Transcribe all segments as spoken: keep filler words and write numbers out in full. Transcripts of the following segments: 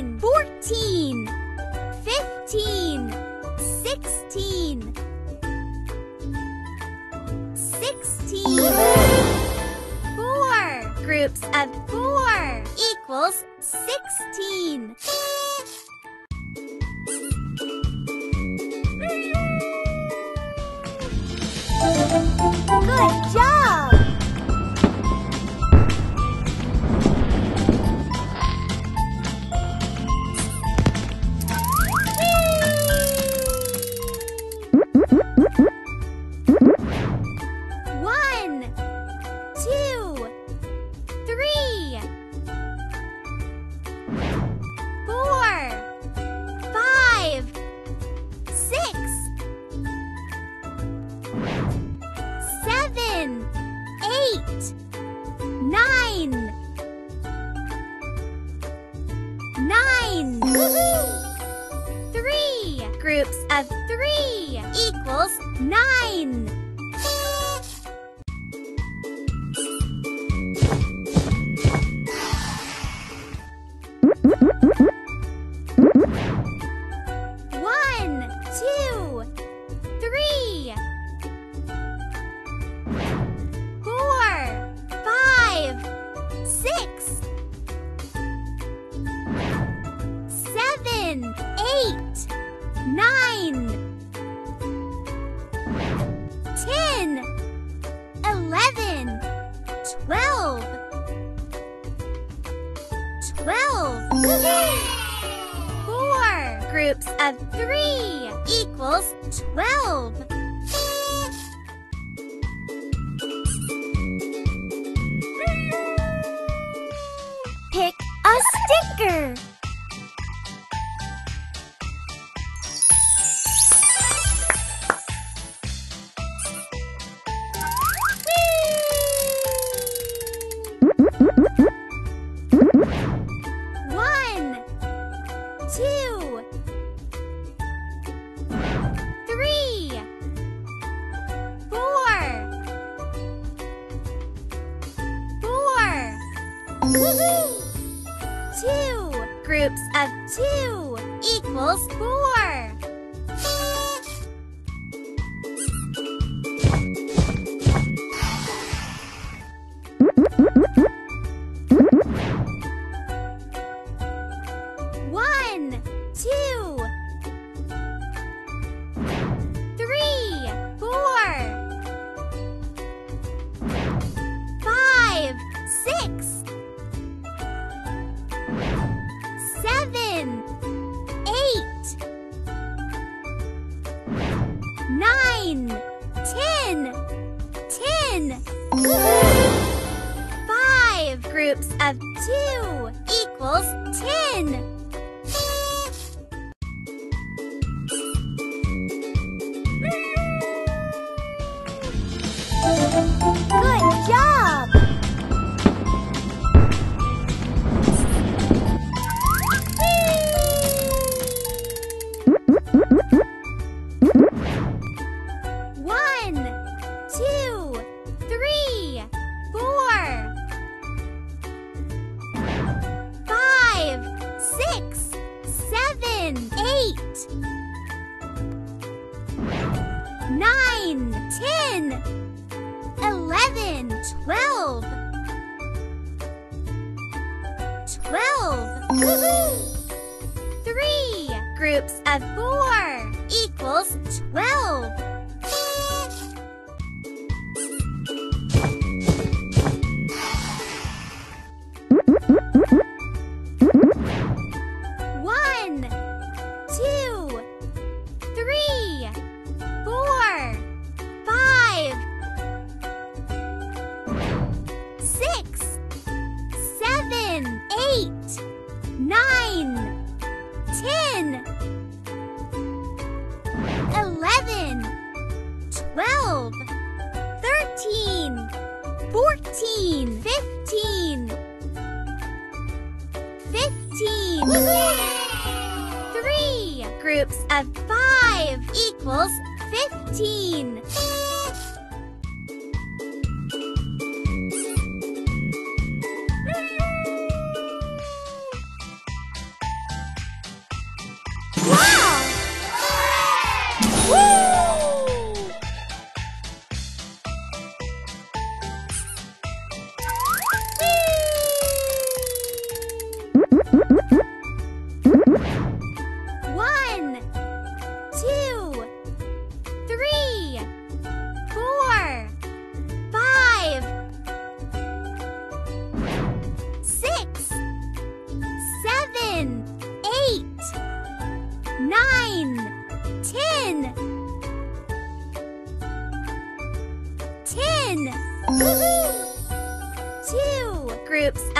thirteen, fourteen, fifteen, sixteen, sixteen. Four groups of four equals sixteen. Good job!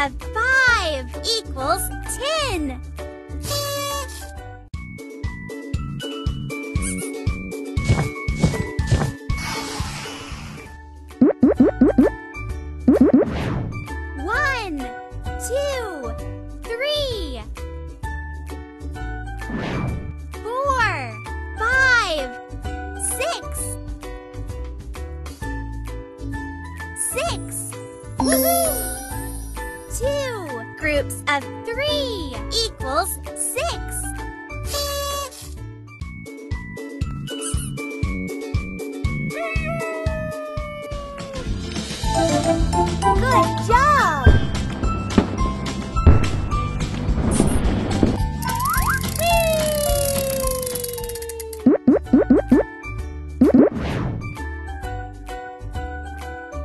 of five equals ten. One, two, three, four, five, six, six. Woohoo! Two groups of three equals six. Good job! Whee!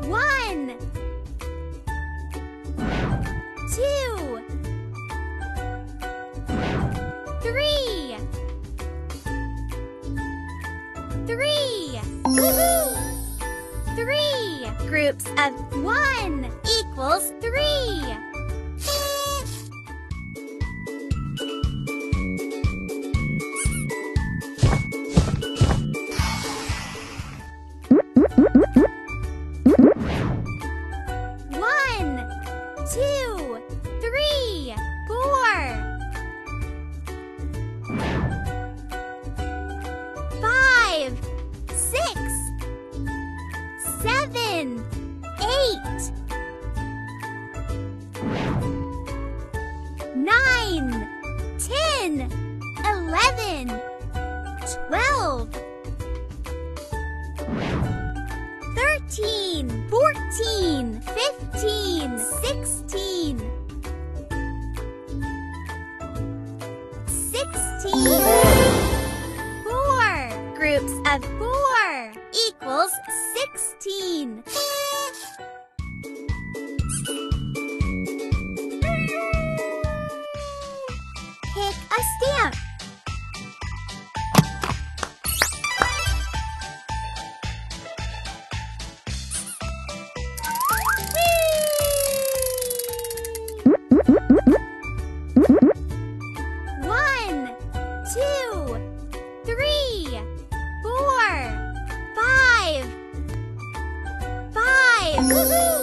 One, two, three, three. Woohoo! Three groups of one equals three. One, two, three, four, five, six, seven, eight, nine, ten, eleven, twelve, thirteen, fourteen, fifteen, sixteen, sixteen. Four groups of four equals sixteen. Pick a stamp. One, two, three, four, five, five. Woohoo!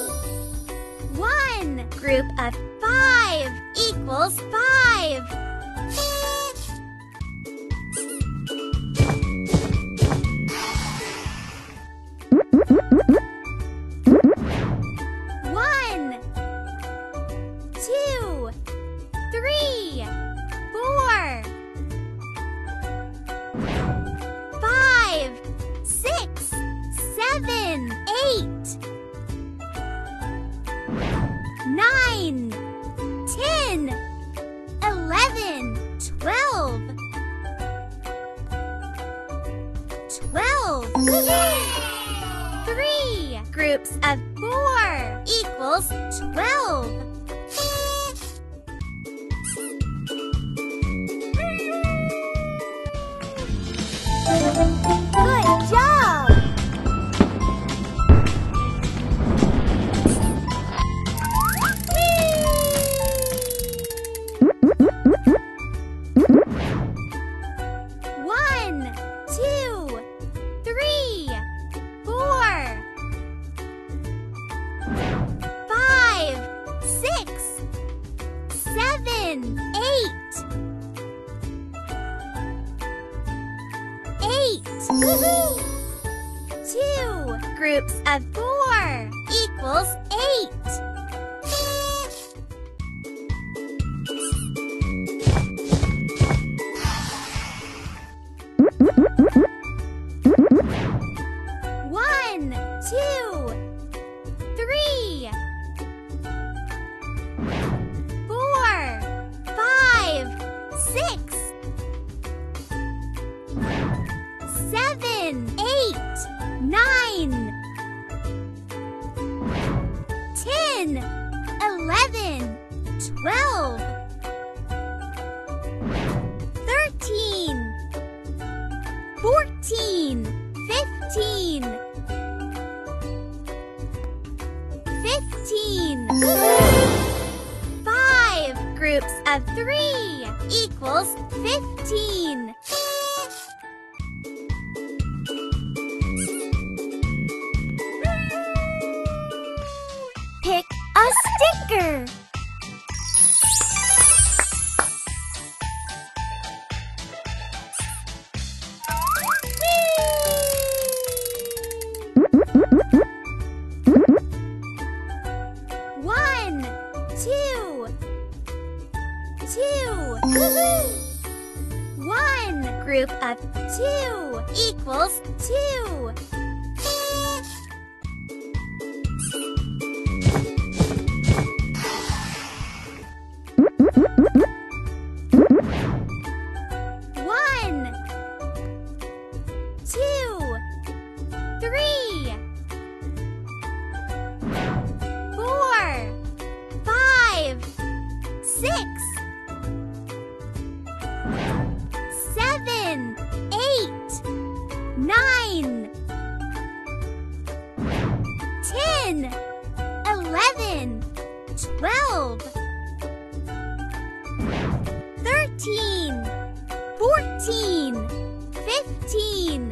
One group of five equals five. One, two, three, four, five, six, seven, eight, nine, ten, eleven, twelve, twelve. Three groups of four equals twelve. Good job! One, two, three, four, five, six, seven, eight. Eight. Woohoo! Two groups of four equals eight. One, two, three, four, five, six, seven, eight, nine, ten, eleven, twelve, thirteen, fourteen, fifteen, fifteen. groups of three equals fifteen. Pick a sticker. Two. One group of two equals two. One, two, three, four, five, six. Nine, ten, eleven, twelve, thirteen, fourteen, fifteen,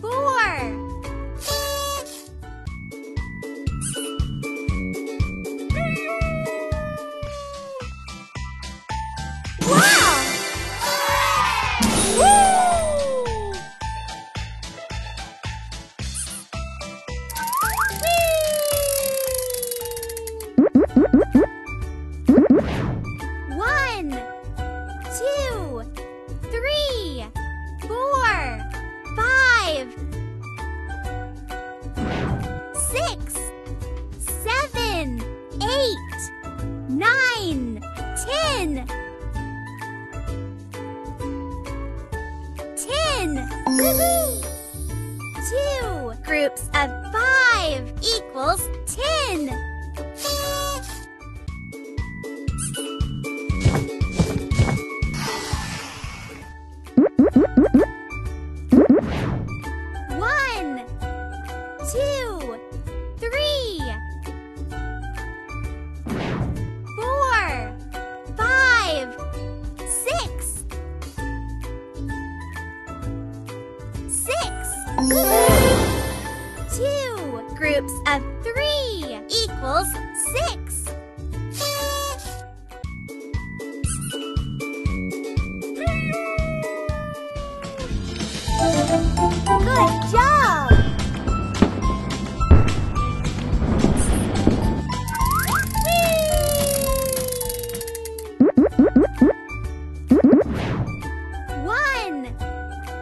four. Wow! Woo! Whee! One, two, three, four, five, six, seven, eight, nine, ten, ten. Woohoo! Two groups of five equals ten. Two, three, four, five, six, six. Two groups of three equals six. Good job!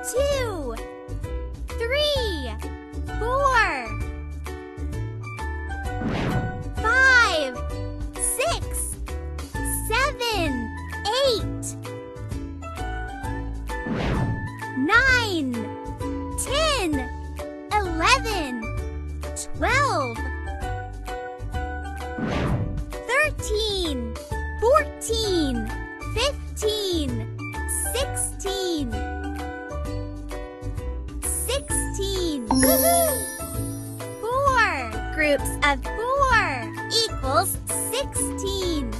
Two, three, four, five, six, seven, eight, nine, ten, eleven, twelve, thirteen, fourteen, fifteen, sixteen. Woohoo! Four groups of four equals sixteen.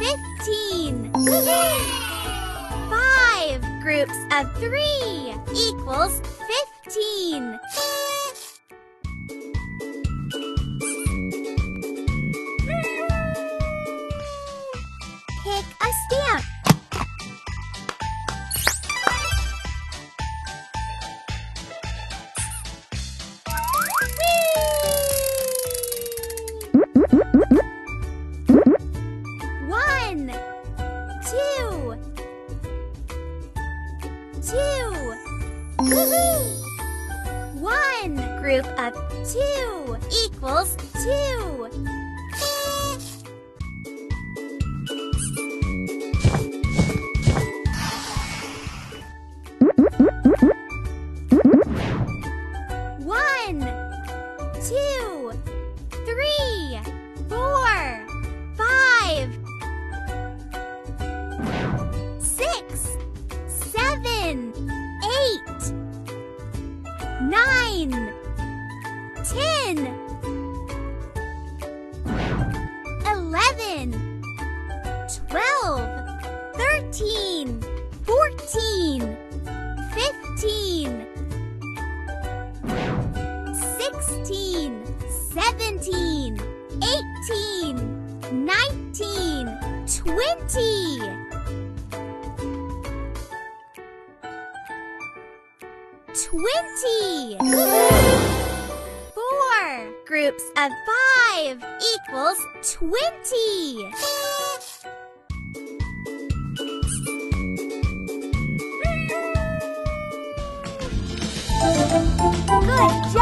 fifteen. Five groups of three equals fifteen. Pick a stamp. Group of two equals two. One, two, three, four, five, six, seven, eight, nine. Ten, eleven, twelve, thirteen, fourteen, fifteen, sixteen, seventeen, eighteen, nineteen, twenty. Twenty. Groups of five equals twenty. Good job.